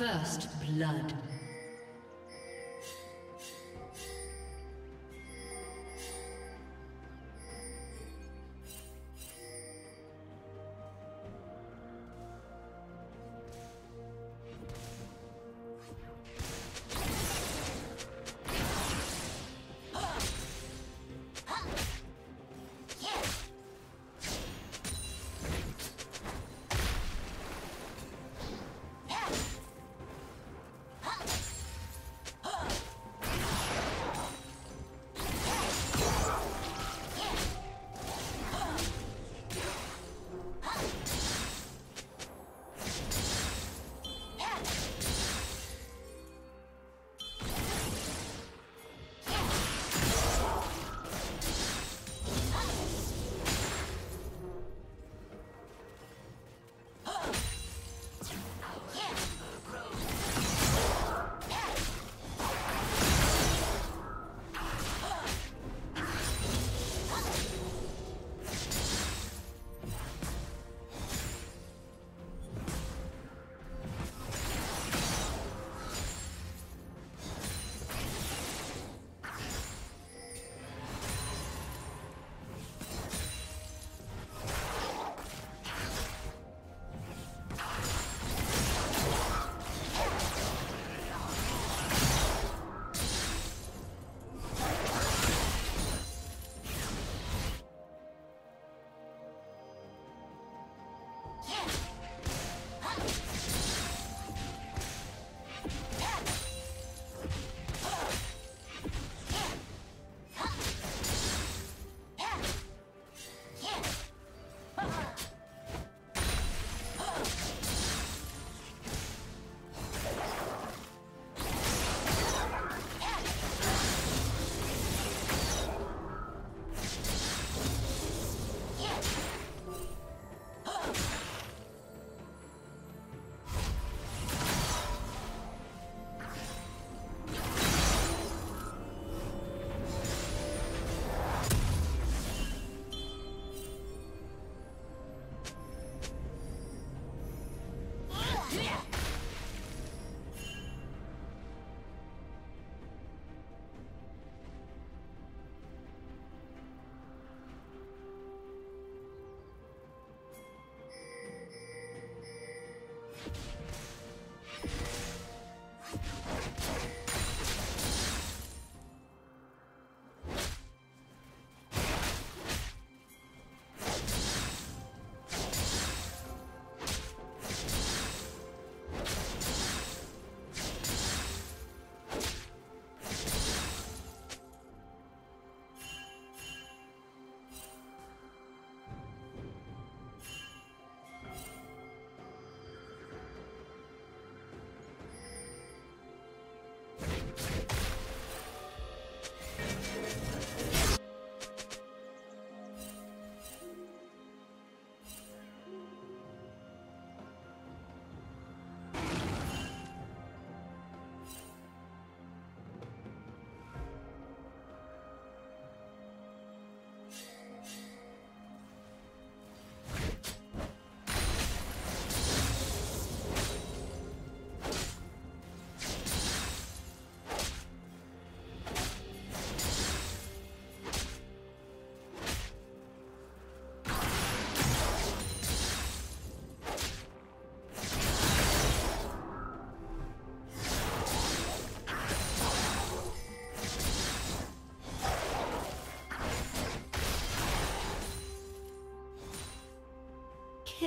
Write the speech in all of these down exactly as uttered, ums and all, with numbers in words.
First blood.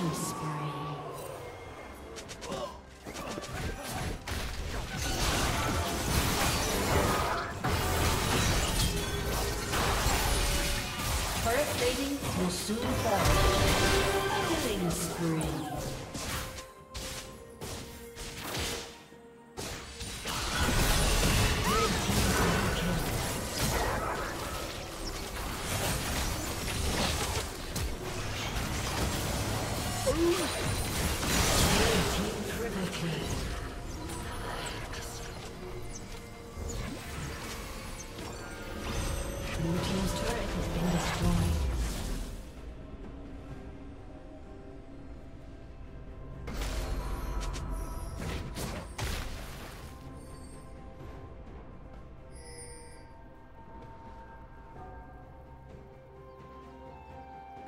Killing spree. Turret plating will soon fall. Killing spree.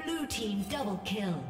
Blue team double kill.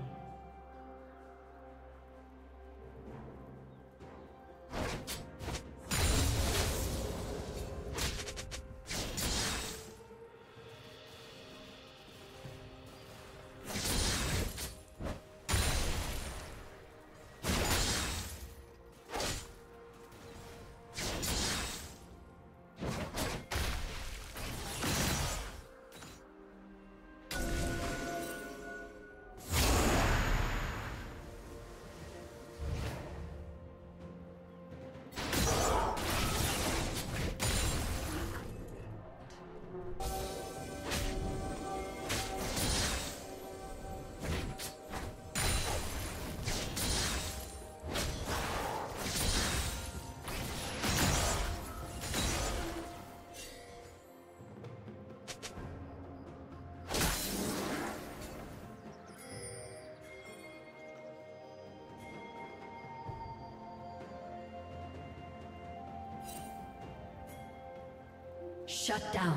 Shut down.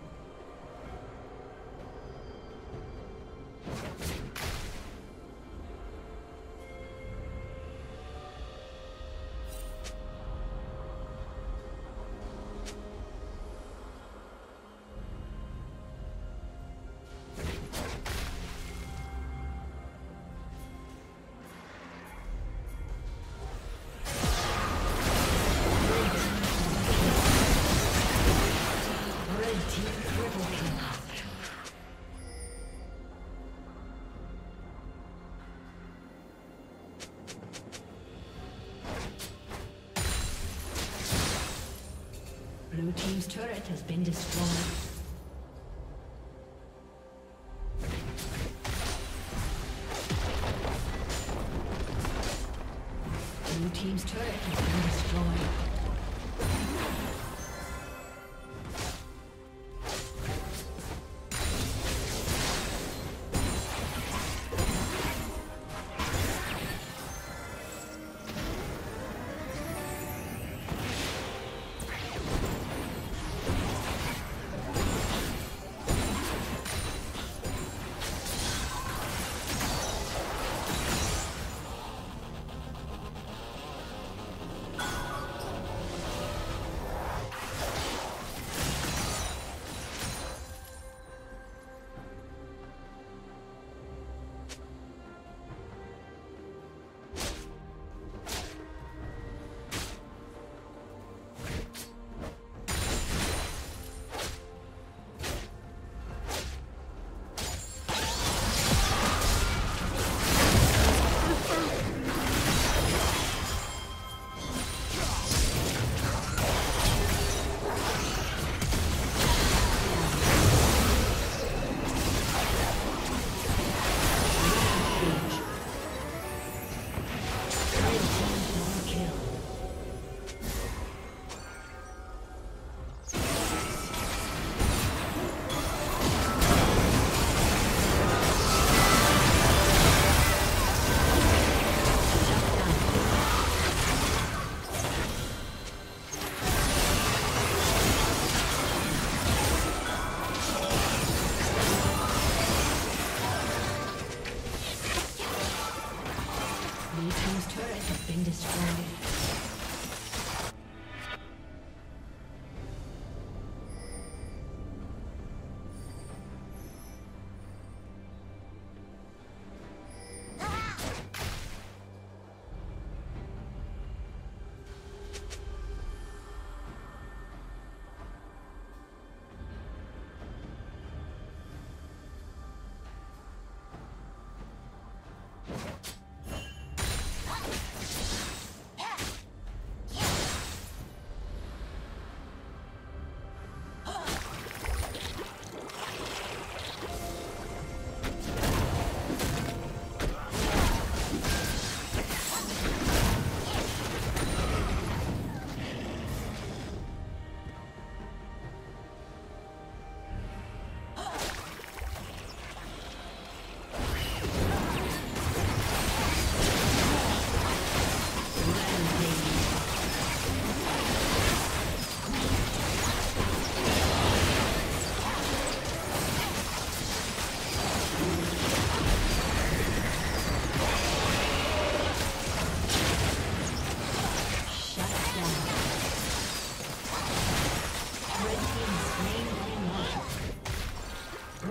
Blue team's turret has been destroyed. Blue team's turret has been destroyed. destroyed.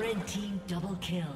Red team double kill.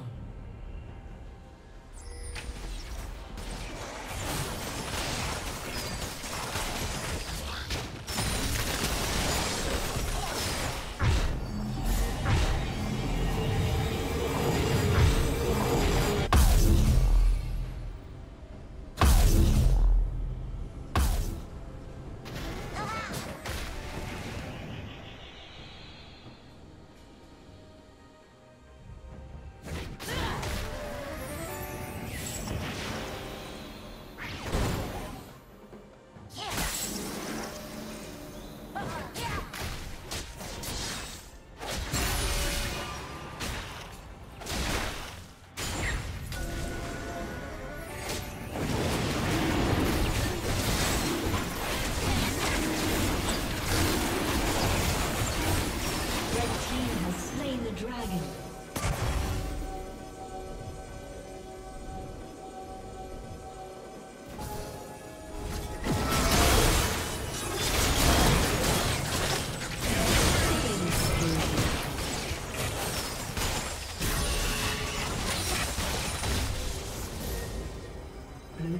Blue